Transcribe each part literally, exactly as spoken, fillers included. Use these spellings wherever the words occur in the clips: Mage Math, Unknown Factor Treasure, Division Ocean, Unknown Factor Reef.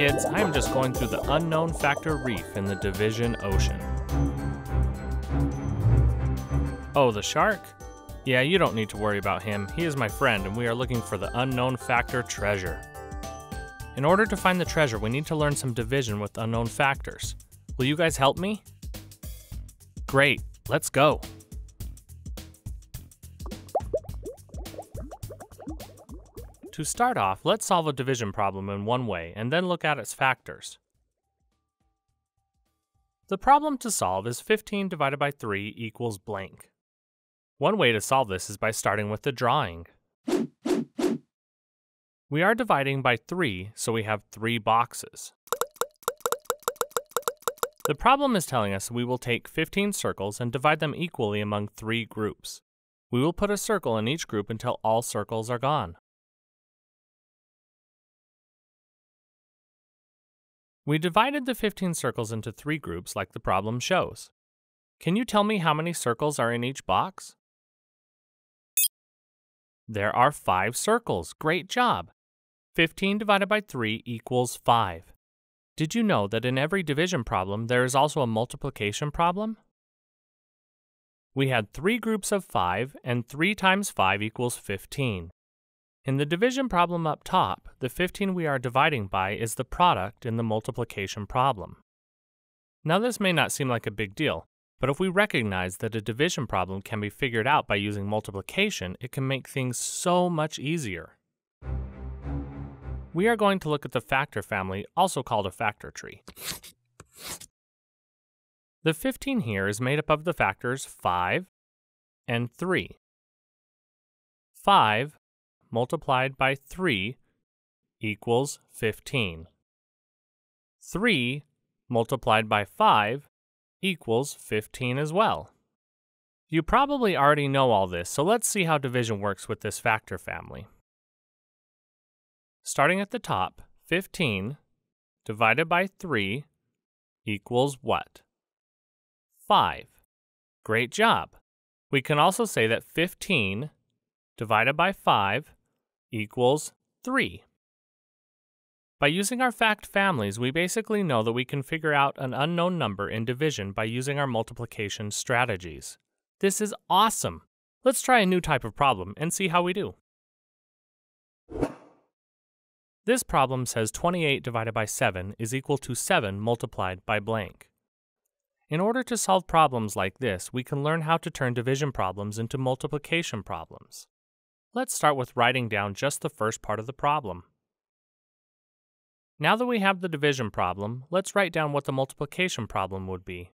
kids, I'm just going through the Unknown Factor Reef in the Division Ocean. Oh, the shark? Yeah, you don't need to worry about him. He is my friend, and we are looking for the Unknown Factor Treasure. In order to find the treasure, we need to learn some division with unknown factors. Will you guys help me? Great, let's go. To start off, let's solve a division problem in one way and then look at its factors. The problem to solve is fifteen divided by three equals blank. One way to solve this is by starting with the drawing. We are dividing by three, so we have three boxes. The problem is telling us we will take fifteen circles and divide them equally among three groups. We will put a circle in each group until all circles are gone. We divided the fifteen circles into three groups like the problem shows. Can you tell me how many circles are in each box? There are five circles. Great job! fifteen divided by three equals five. Did you know that in every division problem there is also a multiplication problem? We had three groups of five, and three times five equals fifteen. In the division problem up top, the fifteen we are dividing by is the product in the multiplication problem. Now this may not seem like a big deal, but if we recognize that a division problem can be figured out by using multiplication, it can make things so much easier. We are going to look at the factor family, also called a factor tree. The fifteen here is made up of the factors five and three. five multiplied by three equals fifteen. three multiplied by five equals fifteen as well. You probably already know all this, so let's see how division works with this factor family. Starting at the top, fifteen divided by three equals what? five. Great job! We can also say that fifteen divided by five equals three. By using our fact families, we basically know that we can figure out an unknown number in division by using our multiplication strategies. This is awesome! Let's try a new type of problem and see how we do. This problem says twenty-eight divided by seven is equal to seven multiplied by blank. In order to solve problems like this, we can learn how to turn division problems into multiplication problems. Let's start with writing down just the first part of the problem. Now that we have the division problem, let's write down what the multiplication problem would be.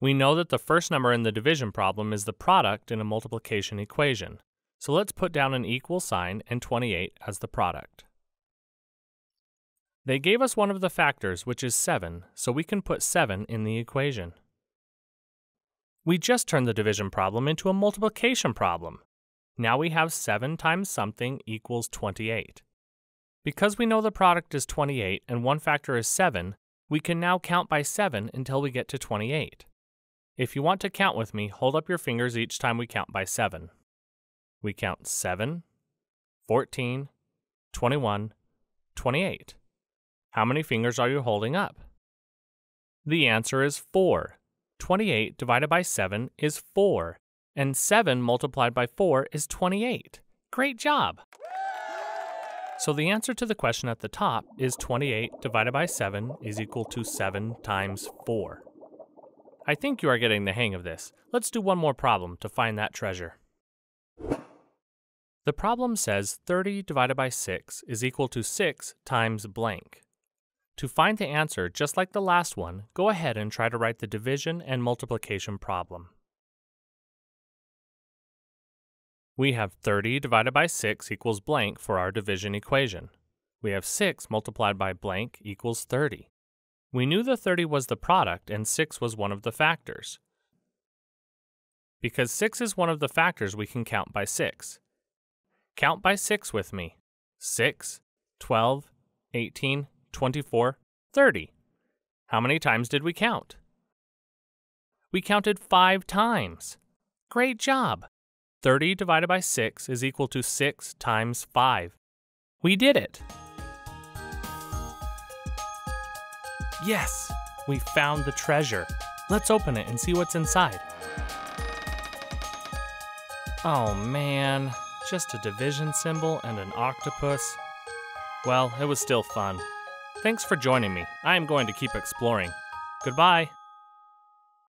We know that the first number in the division problem is the product in a multiplication equation, so let's put down an equal sign and twenty-eight as the product. They gave us one of the factors, which is seven, so we can put seven in the equation. We just turned the division problem into a multiplication problem. Now we have seven times something equals twenty-eight. Because we know the product is twenty-eight and one factor is seven, we can now count by seven until we get to twenty-eight. If you want to count with me, hold up your fingers each time we count by seven. We count seven, fourteen, twenty-one, twenty-eight. How many fingers are you holding up? The answer is four. twenty-eight divided by seven is four, and seven multiplied by four is twenty-eight. Great job! So the answer to the question at the top is twenty-eight divided by seven is equal to seven times four. I think you are getting the hang of this. Let's do one more problem to find that treasure. The problem says thirty divided by six is equal to six times blank. To find the answer, just like the last one, go ahead and try to write the division and multiplication problem. We have thirty divided by six equals blank for our division equation. We have six multiplied by blank equals thirty. We knew the thirty was the product and six was one of the factors. Because six is one of the factors, we can count by six. Count by six with me. six, twelve, eighteen, twenty-four, thirty. How many times did we count? We counted five times. Great job! thirty divided by six is equal to six times five. We did it! Yes, we found the treasure. Let's open it and see what's inside. Oh man, just a division symbol and an octopus. Well, it was still fun. Thanks for joining me. I am going to keep exploring. Goodbye.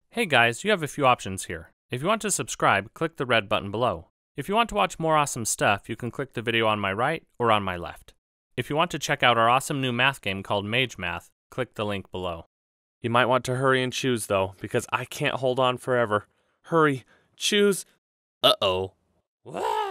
Hey guys, you have a few options here. If you want to subscribe, click the red button below. If you want to watch more awesome stuff, you can click the video on my right or on my left. If you want to check out our awesome new math game called Mage Math, click the link below. You might want to hurry and choose though, because I can't hold on forever. Hurry, choose. Uh-oh. What?